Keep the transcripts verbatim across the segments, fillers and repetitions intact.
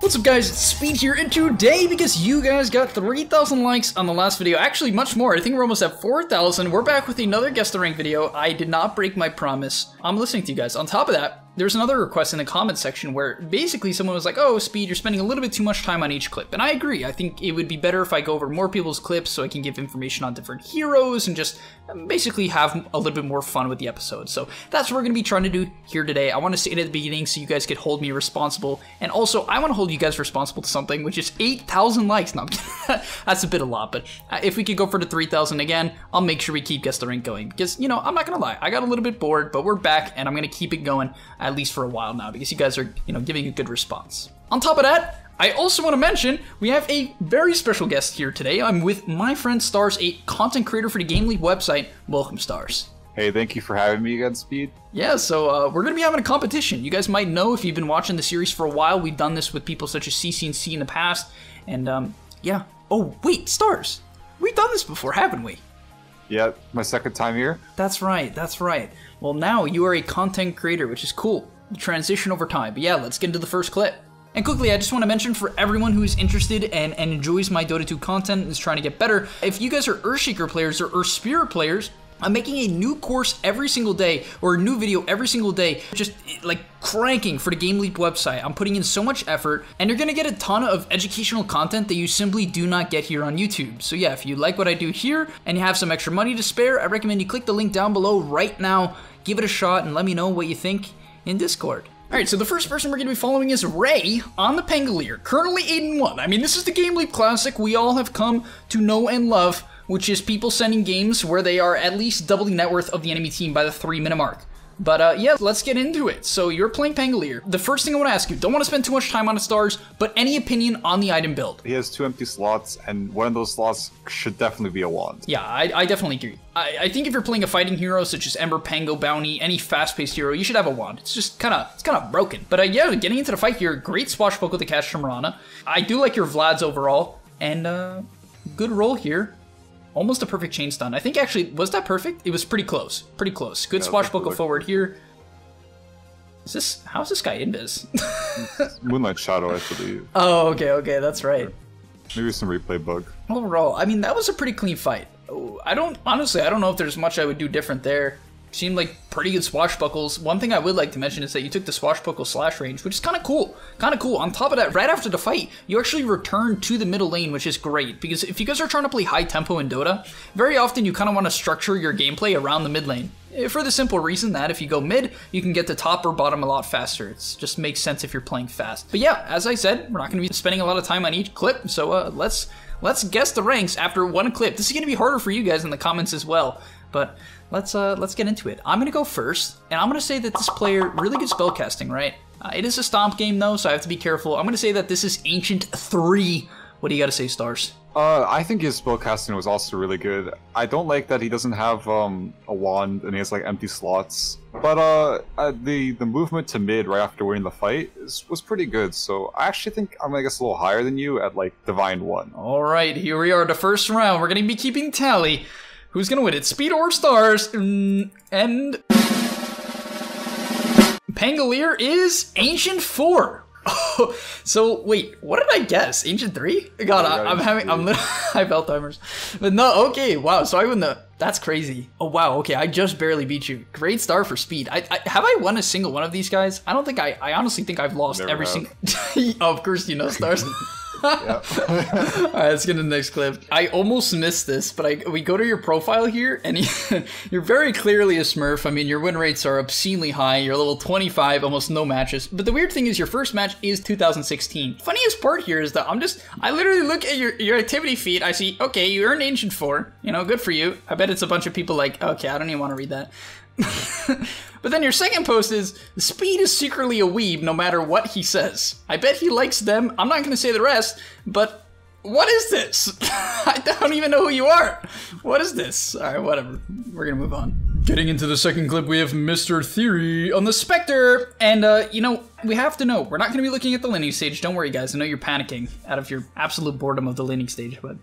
What's up guys, it's Speed here, and today, because you guys got three thousand likes on the last video, actually much more, I think we're almost at four thousand, we're back with another Guess the Rank video. I did not break my promise. I'm listening to you guys. On top of that, there's another request in the comments section where basically someone was like, oh, Speed, you're spending a little bit too much time on each clip. And I agree. I think it would be better if I go over more people's clips so I can give information on different heroes and just basically have a little bit more fun with the episode. So that's what we're going to be trying to do here today. I want to say it at the beginning so you guys could hold me responsible. And also, I want to hold you guys responsible to something, which is eight thousand likes. No, I'm kidding. That's a bit a lot. But if we could go for the three thousand again, I'll make sure we keep Guess the Rank going. Because, you know, I'm not going to lie. I got a little bit bored, but we're back and I'm going to keep it going. At least for a while now, because you guys are, you know, giving a good response. On top of that, I also want to mention we have a very special guest here today. I'm with my friend Stars, a content creator for the Game Leap website. Welcome, Stars. Hey, thank you for having me again, Speed. Yeah, so uh, we're going to be having a competition. You guys might know if you've been watching the series for a while. We've done this with people such as C C and C in the past, and um, yeah. Oh wait, Stars, we've done this before, haven't we? Yeah, my second time here. That's right, that's right. Well, now you are a content creator, which is cool. The transition over time. But yeah, let's get into the first clip. And quickly, I just want to mention for everyone who is interested and, and enjoys my Dota two content and is trying to get better, if you guys are Earthshaker players or Earth Spirit players, I'm making a new course every single day or a new video every single day, just like cranking for the Game Leap website. I'm putting in so much effort and you're gonna get a ton of educational content that you simply do not get here on YouTube. So yeah, if you like what I do here and you have some extra money to spare, I recommend you click the link down below right now, give it a shot and let me know what you think in Discord. Alright, so the first person we're going to be following is Ray on the Pangolier, currently eight and one. I mean, this is the Game Leap Classic we all have come to know and love, which is people sending games where they are at least double the net worth of the enemy team by the three minute mark. But uh, yeah, let's get into it. So you're playing Pangolier. The first thing I want to ask you, don't want to spend too much time on the Stars, but any opinion on the item build? He has two empty slots, and one of those slots should definitely be a wand. Yeah, I, I definitely agree. I, I think if you're playing a fighting hero such as Ember, Pango, Bounty, any fast-paced hero, you should have a wand. It's just kind of it's kind of broken. But uh, yeah, getting into the fight here, great Swashbuckle to catch from Rana. I do like your Vlads overall, and uh, good roll here. Almost a perfect chain stun. I think actually, was that perfect? It was pretty close. Pretty close. Good yeah, Swashbuckle forward here. Is this, how's this guy invis? Moonlight Shadow, I believe. Oh, okay, okay, that's right. Maybe some replay bug. Overall, I mean, that was a pretty clean fight. I don't, honestly, I don't know if there's much I would do different there. Seemed like pretty good swashbuckles. One thing I would like to mention is that you took the swashbuckle slash range, which is kind of cool. Kind of cool. On top of that, right after the fight, you actually return to the middle lane, which is great. Because if you guys are trying to play high tempo in Dota, very often you kind of want to structure your gameplay around the mid lane. For the simple reason that if you go mid, you can get to top or bottom a lot faster. It just makes sense if you're playing fast. But yeah, as I said, we're not going to be spending a lot of time on each clip. So uh, let's let's guess the ranks after one clip. This is going to be harder for you guys in the comments as well. But let's uh, let's get into it. I'm gonna go first, and I'm gonna say that this player, really good spellcasting, right? Uh, it is a stomp game though, so I have to be careful. I'm gonna say that this is Ancient three. What do you gotta say, Stars? Uh, I think his spellcasting was also really good. I don't like that he doesn't have um, a wand and he has like empty slots. But uh, uh, the the movement to mid right after winning the fight is, was pretty good. So I actually think I'm gonna guess a little higher than you at like Divine One. All right, here we are, the first round. We're gonna be keeping tally. Who's gonna win it? Speed or Stars? Mm, and Pangolier is Ancient four. Oh, so wait, what did I guess? Ancient three? God, oh, I, I'm having I'm little I have Alzheimer's. But no, okay, wow. So I win the. That's crazy. Oh wow, okay, I just barely beat you. Great star for Speed. I, I have I won a single one of these guys? I don't think I. I honestly think I've lost Never every single. Oh, of course, you know Stars. Alright, let's get to the next clip. I almost missed this, but I, we go to your profile here, and he, you're very clearly a smurf. I mean, your win rates are obscenely high. You're level twenty-five, almost no matches. But the weird thing is your first match is two thousand sixteen. Funniest part here is that I'm just, I literally look at your, your activity feed. I see, okay, you earned Ancient four. You know, good for you. I bet it's a bunch of people like, okay, I don't even want to read that. But then your second post is, Speed is secretly a weeb no matter what he says. I bet he likes them. I'm not going to say the rest, but what is this? I don't even know who you are. What is this? All right, whatever. We're going to move on. Getting into the second clip, we have Mister Theory on the Spectre. And, uh, you know, we have to know. We're not going to be looking at the laning stage. Don't worry, guys. I know you're panicking out of your absolute boredom of the laning stage, but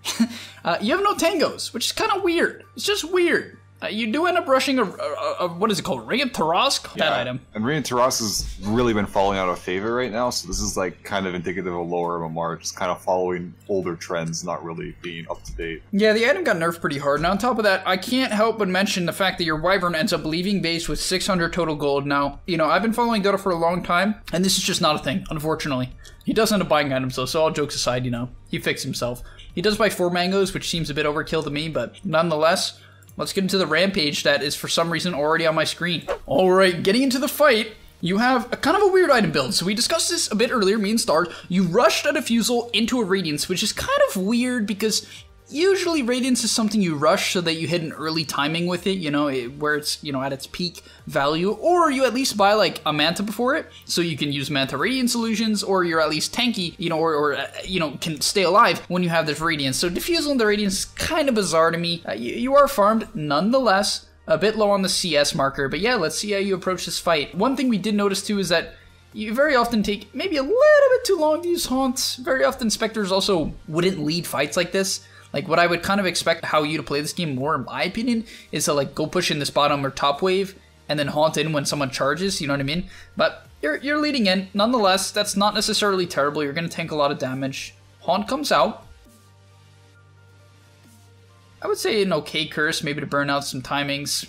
uh, you have no tangos, which is kind of weird. It's just weird. Uh, you do end up rushing a, a, a what is it called, Ring of Tarrasque? Yeah, that item. And Ring of Tarrasque has really been falling out of favor right now, so this is like kind of indicative of lower M M R, just kind of following older trends, not really being up to date. Yeah, the item got nerfed pretty hard, and on top of that, I can't help but mention the fact that your Wyvern ends up leaving base with six hundred total gold. Now, you know, I've been following Dota for a long time, and this is just not a thing, unfortunately. He does end up buying items though, so all jokes aside, you know, he fixed himself. He does buy four mangoes, which seems a bit overkill to me, but nonetheless... Let's get into the rampage that is for some reason already on my screen. All right, getting into the fight, you have a kind of a weird item build. So we discussed this a bit earlier, me and Stars. You rushed a Diffusal into a Radiance, which is kind of weird because usually Radiance is something you rush so that you hit an early timing with it, you know, it, where it's, you know, at its peak value, or you at least buy like a Manta before it, so you can use Manta Radiance illusions, or you're at least tanky, you know, or, or uh, you know, can stay alive when you have this Radiance. So Diffusal and the Radiance is kind of bizarre to me. Uh, you, you are farmed nonetheless, a bit low on the C S marker, but yeah, let's see how you approach this fight. One thing we did notice too is that you very often take maybe a little bit too long to use Haunts. Very often Spectres also wouldn't lead fights like this. Like, what I would kind of expect how you to play this game more, in my opinion, is to, like, go push in this bottom or top wave, and then haunt in when someone charges, you know what I mean? But you're, you're leading in. Nonetheless, that's not necessarily terrible. You're going to tank a lot of damage. Haunt comes out. I would say an okay curse, maybe to burn out some timings.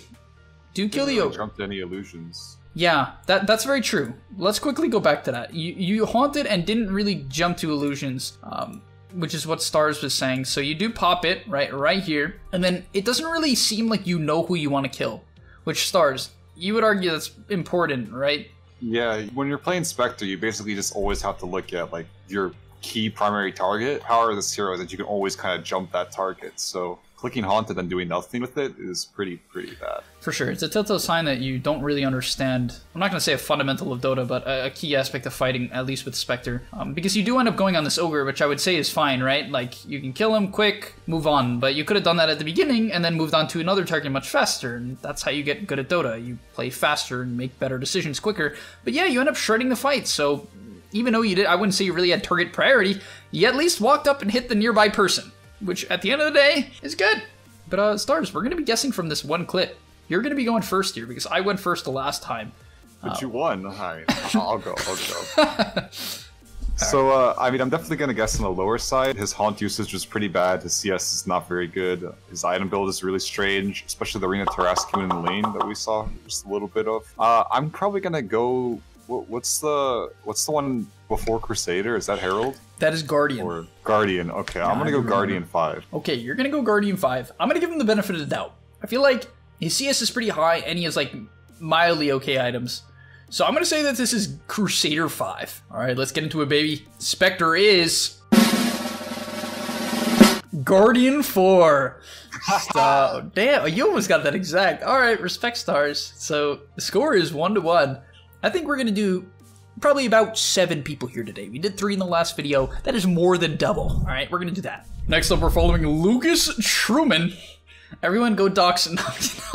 Do kill the ogre. Jumped any illusions. Yeah, that, that's very true. Let's quickly go back to that. You, you haunted and didn't really jump to illusions. Um... which is what Stars was saying. So you do pop it, right, right here, and then it doesn't really seem like you know who you want to kill, which Stars, you would argue that's important, right? Yeah, when you're playing Spectre, you basically just always have to look at, like, your key primary target. Power of this hero is that you can always kind of jump that target, so clicking Haunted and doing nothing with it is pretty, pretty bad. For sure, it's a telltale sign that you don't really understand, I'm not going to say a fundamental of Dota, but a, a key aspect of fighting, at least with Spectre. Um, because you do end up going on this Ogre, which I would say is fine, right? Like, you can kill him quick, move on, but you could have done that at the beginning and then moved on to another target much faster, and that's how you get good at Dota. You play faster and make better decisions quicker, but yeah, you end up shredding the fight, so even though you did, I wouldn't say you really had target priority, you at least walked up and hit the nearby person. Which, at the end of the day, is good. But, uh, Stars, we're going to be guessing from this one clip. You're going to be going first here, because I went first the last time. But uh, you won. I mean, I'll go, I'll go. So, uh, I mean, I'm definitely going to guess on the lower side. His Haunt usage was pretty bad. His C S is not very good. His item build is really strange, especially the Ring of Tarrasque in the lane that we saw just a little bit of. Uh, I'm probably going to go... What's the what's the one before Crusader? Is that Herald? That is Guardian. Or Guardian. Okay, I'm gonna go Guardian five. Okay, you're gonna go Guardian five. I'm gonna give him the benefit of the doubt. I feel like his C S is pretty high and he has like mildly okay items. So I'm gonna say that this is Crusader five. All right, let's get into it, baby. Spectre is Guardian four. So damn, you almost got that exact. All right, respect, Stars. So the score is one to one. I think we're going to do probably about seven people here today. We did three in the last video. That is more than double. All right, we're going to do that. Next up, we're following Lucas Truman. Everyone go dox. No,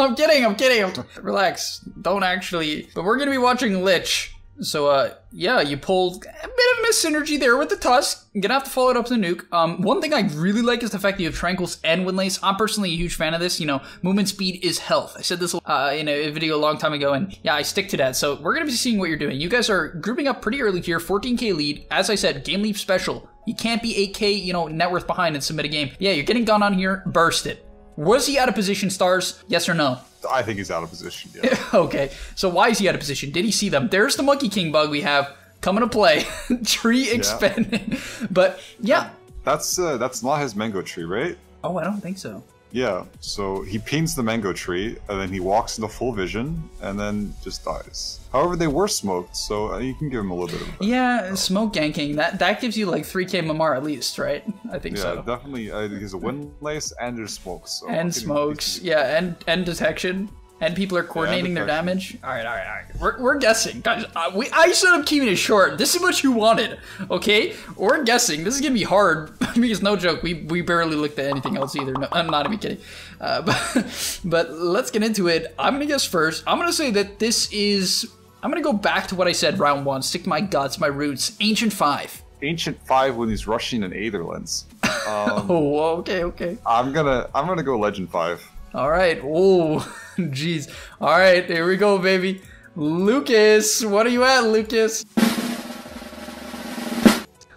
I'm kidding. I'm kidding. I'm relax. Don't actually. But we're going to be watching Lich. So, uh, yeah, you pulled a bit of missynergy there with the Tusk. You're going to have to follow it up to the nuke. Um, one thing I really like is the fact that you have Tranquils and Windlace. I'm personally a huge fan of this. You know, movement speed is health. I said this uh, in a video a long time ago, and yeah, I stick to that. So we're going to be seeing what you're doing. You guys are grouping up pretty early here, fourteen K lead. As I said, Game Leap special. You can't be eight K, you know, net worth behind and submit a game. Yeah, you're getting gone on here. Burst it. Was he out of position, Stars? Yes or no? I think he's out of position, yeah. Okay, so why is he out of position? Did he see them? There's the Monkey King bug we have coming to play. Tree expanding. Yeah. But, yeah. That's uh, that's not his mango tree, right? Oh, I don't think so. Yeah, so he pings the mango tree, and then he walks into full vision, and then just dies. However, they were smoked, so you can give him a little bit of that. Yeah, so. Smoke ganking, that that gives you like three K M M R at least, right? I think yeah, so. Yeah, definitely. Uh, he's a Windlace, and there's smokes. So and smokes, yeah, and, and detection. And people are coordinating yeah, their damage. All right, all right, all right. We're, we're guessing. Guys, uh, we, I said I'm keeping it short. This is what you wanted, okay? We're guessing. This is going to be hard. Because no joke, we, we barely looked at anything else either. No, I'm not even kidding. Uh, but, but let's get into it. I'm going to guess first. I'm going to say that this is... I'm going to go back to what I said round one. Stick to my guts, my roots. Ancient five. Ancient five when he's rushing in Aetherlands. Um, oh, okay, okay. I'm going to I'm gonna go Legend five. All right. Oh, jeez. All right, there we go, baby. Lucas, what are you at, Lucas?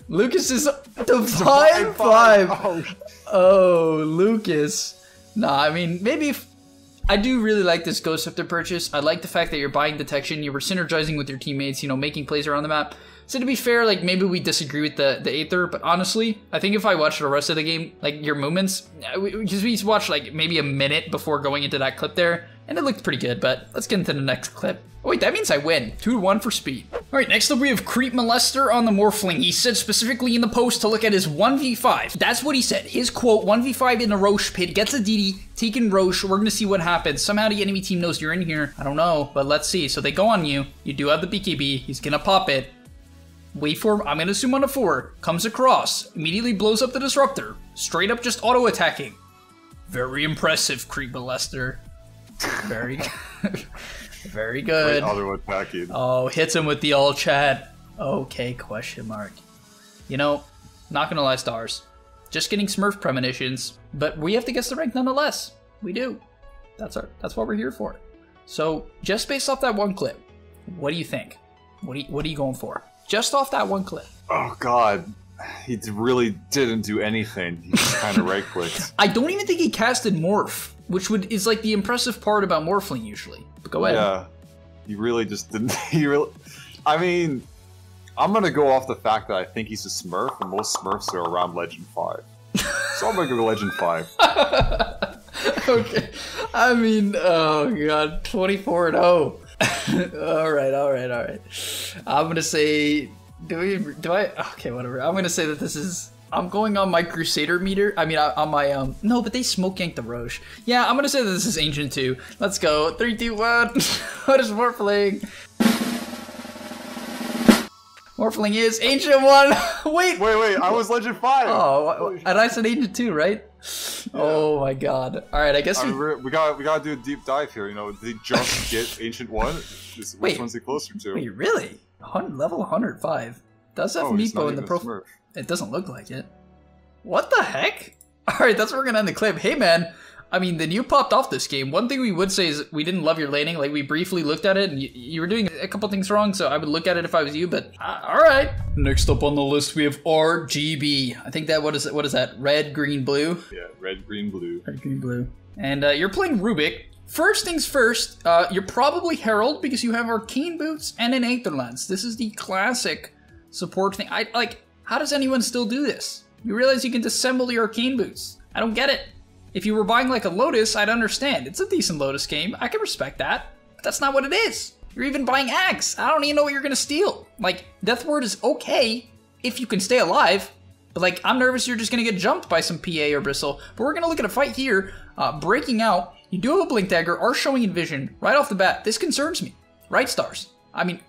Lucas is divine five. Oh. oh, Lucas. Nah, I mean, maybe if I do really like this Ghost Scepter purchase. I like the fact that you're buying detection, you were synergizing with your teammates, you know, making plays around the map. So to be fair, like maybe we disagree with the the Aether, but honestly, I think if I watched the rest of the game, like your movements, because we watched like maybe a minute before going into that clip there, and it looked pretty good, but let's get into the next clip. Oh wait, that means I win. two to one for Speed. All right, next up we have Creep Molester on the Morphling. He said specifically in the post to look at his one v five. That's what he said. His quote, one v five in the Roche pit, gets a D D, taking Roche. We're gonna see what happens. Somehow the enemy team knows you're in here. I don't know, but let's see. So they go on you. You do have the B K B. He's gonna pop it. Wait for him. I'm gonna zoom on a four. Comes across. Immediately blows up the Disruptor. Straight up just auto-attacking. Very impressive, Creep Molester. Very good. Very good. Oh, hits him with the all chat. Okay, question mark. You know, not gonna lie, Stars. Just getting Smurf premonitions, but we have to guess the rank nonetheless. We do. That's our. That's what we're here for. So, just based off that one clip, what do you think? What do you, What are you going for? Just off that one clip. Oh God. He really didn't do anything. He just kind of right-clicked. I don't even think he casted Morph, which would is like the impressive part about Morphling usually. But go ahead. Yeah, he really just didn't. He really. I mean, I'm gonna go off the fact that I think he's a Smurf, and most Smurfs are around Legend Five. So I'm gonna go Legend Five. Okay. I mean, oh God, twenty-four and oh. All right, all right, all right. I'm gonna say. Do we, do I, okay, whatever. I'm gonna say that this is, I'm going on my Crusader meter. I mean, on my, um, no, but they smoke yanked the Roche. Yeah, I'm gonna say that this is Ancient two. Let's go. Three, two, one. What is Morphling? Morphling is Ancient one. Wait. Wait, wait, I was Legend five. Oh, and I said Ancient two, right? Yeah. Oh my God! All right, I guess we, I, we got we gotta do a deep dive here. You know, did he just get Ancient One? Which wait, one's he closer to? Wait, really? level one hundred five. Does have oh, Meepo in the profile? It doesn't look like it. What the heck? All right, that's where we're gonna end the clip. Hey man, I mean, then you popped off this game. One thing we would say is we didn't love your laning. Like we briefly looked at it, and you, you were doing a couple things wrong. So I would look at it if I was you. But uh, all right. Next up on the list we have R G B. I think that what is that? What is that? Red, green, blue. Yeah, red, green, blue. Red, green, blue. And uh, you're playing Rubick. First things first, uh, you're probably Herald because you have Arcane boots and an Aether Lens. This is the classic support thing. I like. How does anyone still do this? You realize you can disassemble the Arcane boots. I don't get it. If you were buying like a Lotus, I'd understand. It's a decent Lotus game. I can respect that. But that's not what it is. You're even buying Axe. I don't even know what you're gonna steal. Like, Death Ward is okay if you can stay alive. But like, I'm nervous you're just gonna get jumped by some P A or Bristle. But we're gonna look at a fight here, uh, breaking out. You do have a Blink Dagger, are showing Envision right off the bat. This concerns me, right, Stars? I mean,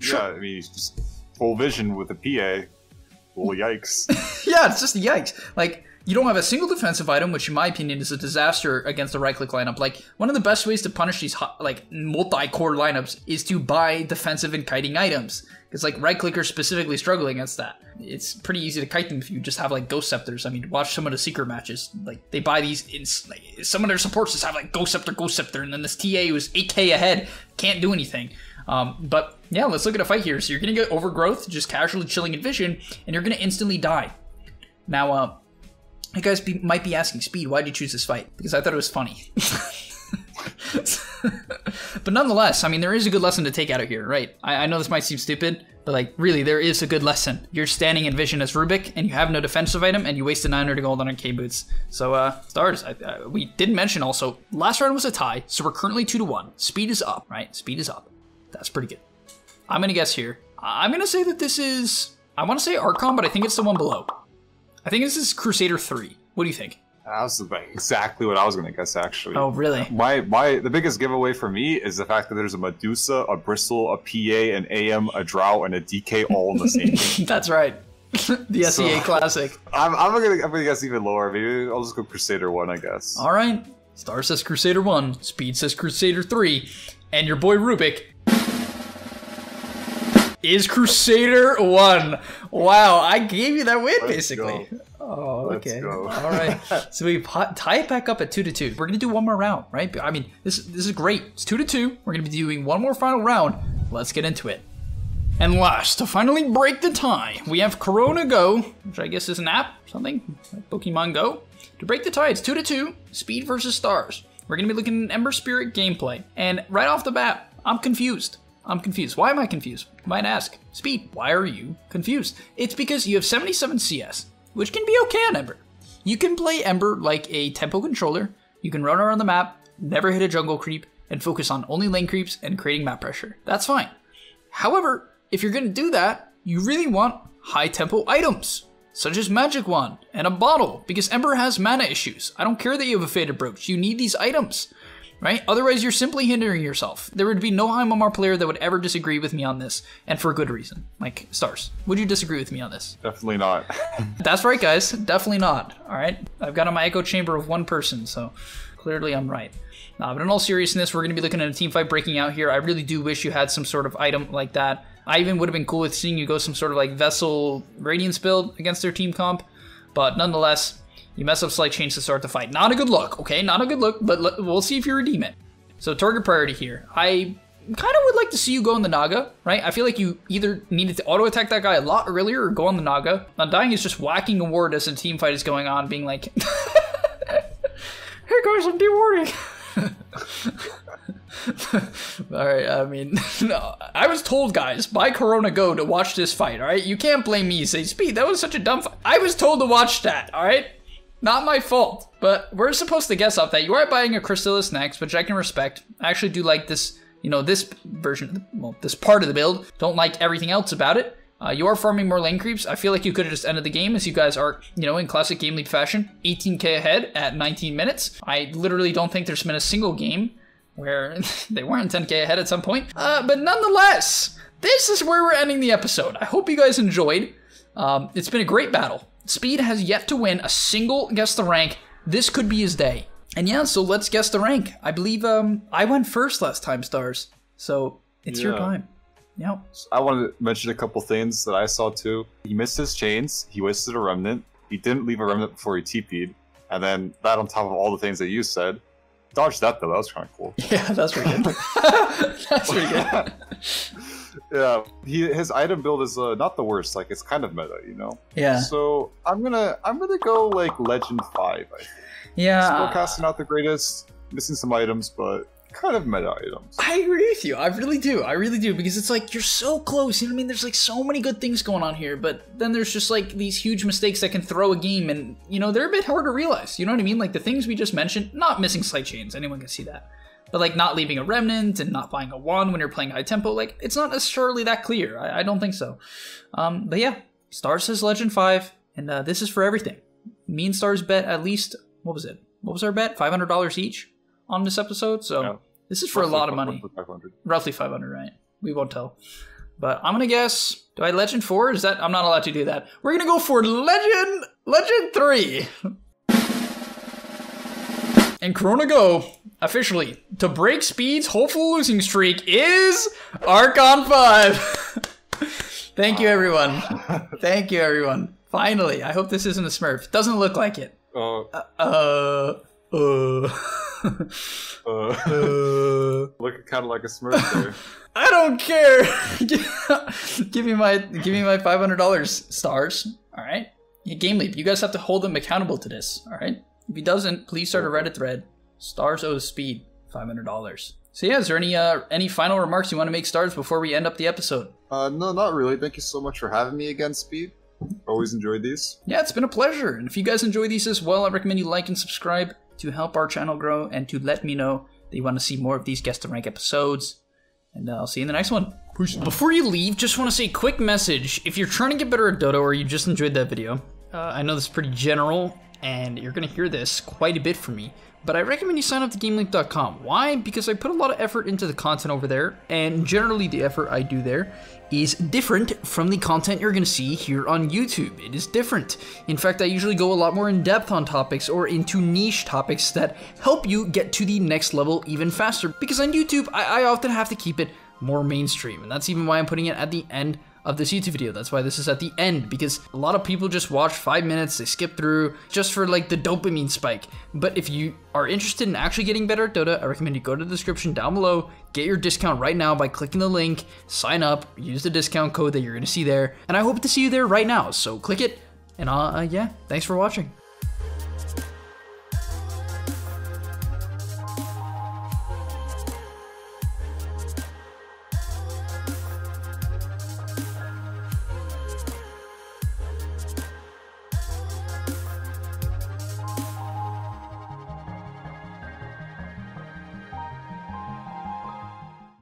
sure. Yeah, I mean, he's just full vision with a P A. Well, yikes. Yeah, it's just the yikes. Like, you don't have a single defensive item, which in my opinion is a disaster against the right-click lineup. Like, one of the best ways to punish these hot, like multi-core lineups is to buy defensive and kiting items. Because like right-clickers specifically struggle against that. It's pretty easy to kite them if you just have like Ghost Scepters. I mean, watch some of the Seeker matches. Like, they buy these, in, like, some of their supports just have like Ghost Scepter, Ghost Scepter, and then this T A who's eight K ahead can't do anything. Um, but yeah, let's look at a fight here. So you're gonna get Overgrowth, just casually chilling Envision, and you're gonna instantly die. Now, uh, you guys be, might be asking, Speed, why'd you choose this fight? Because I thought it was funny. But nonetheless, I mean, there is a good lesson to take out of here, right? I, I know this might seem stupid, but like, really, there is a good lesson. You're standing in vision as Rubick, and you have no defensive item, and you wasted nine hundred gold on K boots. So, uh, Stars, I, I, we did mention also, last round was a tie, so we're currently two to one. Speed is up, right? Speed is up. That's pretty good. I'm gonna guess here. I'm gonna say that this is, I wanna say Archon, but I think it's the one below. I think this is Crusader three. What do you think? That was exactly what I was going to guess, actually. Oh, really? My, my, the biggest giveaway for me is the fact that there's a Medusa, a Bristle, a P A, an A M, a Drow, and a D K all in the same game. That's right. The so, S E A classic. I'm, I'm going to I'm gonna guess even lower. Maybe I'll just go Crusader one, I guess. All right. Star says Crusader one. Speed says Crusader three. And your boy Rubick is Crusader one. Wow, I gave you that win, Let's basically. Go. Oh, Let's okay. Go. All right. So we tie it back up at two to two. We're gonna do one more round, right? I mean, this this is great. It's two to two. We're gonna be doing one more final round. Let's get into it. And last, to finally break the tie, we have Corona Go, which I guess is an app, or something, like Pokemon Go. To break the tie, it's two to two. Speed versus Stars. We're gonna be looking at Ember Spirit gameplay. And right off the bat, I'm confused. I'm confused. Why am I confused? You might ask. Speed, why are you confused? It's because you have seventy-seven C S, which can be okay on Ember. You can play Ember like a tempo controller, you can run around the map, never hit a jungle creep, and focus on only lane creeps and creating map pressure. That's fine. However, if you're gonna do that, you really want high tempo items, such as Magic Wand and a bottle, because Ember has mana issues. I don't care that you have a Faded Brooch, you need these items. Right? Otherwise, you're simply hindering yourself. There would be no M M R player that would ever disagree with me on this, and for a good reason. Like, Stars, would you disagree with me on this? Definitely not. That's right, guys. Definitely not. All right? I've got on my echo chamber of one person, so clearly I'm right. Nah, but in all seriousness, we're going to be looking at a team fight breaking out here. I really do wish you had some sort of item like that. I even would have been cool with seeing you go some sort of, like, Vessel Radiance build against their team comp, but nonetheless, you mess up slight change to start the fight. Not a good look, okay? Not a good look, but we'll see if you redeem it. So target priority here. I kind of would like to see you go on the Naga, right? I feel like you either needed to auto-attack that guy a lot earlier or go on the Naga. Now, dying is just whacking a ward as a team fight is going on, being like, "Hey guys, I'm dewarding." Alright, I mean, no, I was told, guys, by Corona Go to watch this fight, alright? You can't blame me, say, Speed, that was such a dumb fight. I was told to watch that, alright? Not my fault, but we're supposed to guess off that. You are buying a Crystallis next, which I can respect. I actually do like this, you know, this version, of the, well, this part of the build. Don't like everything else about it. Uh, you are farming more lane creeps. I feel like you could have just ended the game as you guys are, you know, in classic Game Leap fashion, eighteen K ahead at nineteen minutes. I literally don't think there's been a single game where they weren't ten K ahead at some point. Uh, but nonetheless, this is where we're ending the episode. I hope you guys enjoyed. Um, it's been a great battle. Speed has yet to win a single guess the rank. This could be his day. And yeah, so let's guess the rank. I believe um, I went first last time, Stars. So it's yeah. your time. Yep. I wanted to mention a couple things that I saw too. He missed his chains. He wasted a remnant. He didn't leave a remnant before he T P'd. And then that on top of all the things that you said. Dodged that though. That was kind of cool. Yeah, that's pretty good. That's pretty good. Yeah, he, his item build is uh, not the worst. Like, it's kind of meta, you know. Yeah. So I'm gonna I'm gonna go like Legend Five. I think. Yeah. Spell casting not the greatest. Missing some items, but kind of meta items. I agree with you. I really do. I really do because it's like you're so close. You know what I mean? There's like so many good things going on here, but then there's just like these huge mistakes that can throw a game, and you know they're a bit hard to realize. You know what I mean? Like the things we just mentioned. Not missing slight chains. Anyone can see that. But like not leaving a remnant and not buying a wand when you're playing high tempo, like it's not necessarily that clear. I, I don't think so. Um, but yeah, Stars says Legend Five, and uh, this is for everything. Me and Stars bet at least what was it? What was our bet? Five hundred dollars each on this episode. So yeah, this is for roughly a lot of money. five hundred. Roughly five hundred, right? We won't tell. But I'm gonna guess. Do I Legend Four? Is that I'm not allowed to do that? We're gonna go for Legend Legend Three. And Corona Go, officially, to break Speed's hopeful losing streak is Archon five. Thank you, everyone. Thank you, everyone. Finally, I hope this isn't a Smurf. Doesn't look like it. Uh, uh, uh. uh, uh. Look kind of like a Smurf there. I don't care. Give me my, give me my five hundred dollars, Stars. All right. Game Leap, you guys have to hold them accountable to this. All right. If he doesn't, please start a Reddit thread. Stars owes Speed five hundred dollars. So yeah, is there any uh, any final remarks you want to make, Stars, before we end up the episode? Uh, no, not really. Thank you so much for having me again, Speed. Always enjoyed these. Yeah, it's been a pleasure. And if you guys enjoy these as well, I recommend you like and subscribe to help our channel grow and to let me know that you want to see more of these guest and rank episodes. And uh, I'll see you in the next one. Peace. Before you leave, just want to say a quick message. If you're trying to get better at Dota or you just enjoyed that video, uh, I know this is pretty general, and you're going to hear this quite a bit from me, but I recommend you sign up to game leap dot com. Why? Because I put a lot of effort into the content over there, and generally the effort I do there is different from the content you're going to see here on YouTube. It is different. In fact, I usually go a lot more in depth on topics or into niche topics that help you get to the next level even faster, because on YouTube, I, I often have to keep it more mainstream, and that's even why I'm putting it at the end of this YouTube video. That's why this is at the end, because a lot of people just watch five minutes, they skip through just for like the dopamine spike. But if you are interested in actually getting better at Dota, I recommend you go to the description down below, get your discount right now by clicking the link, sign up, use the discount code that you're gonna see there, and I hope to see you there right now. So click it, and uh, uh yeah, thanks for watching.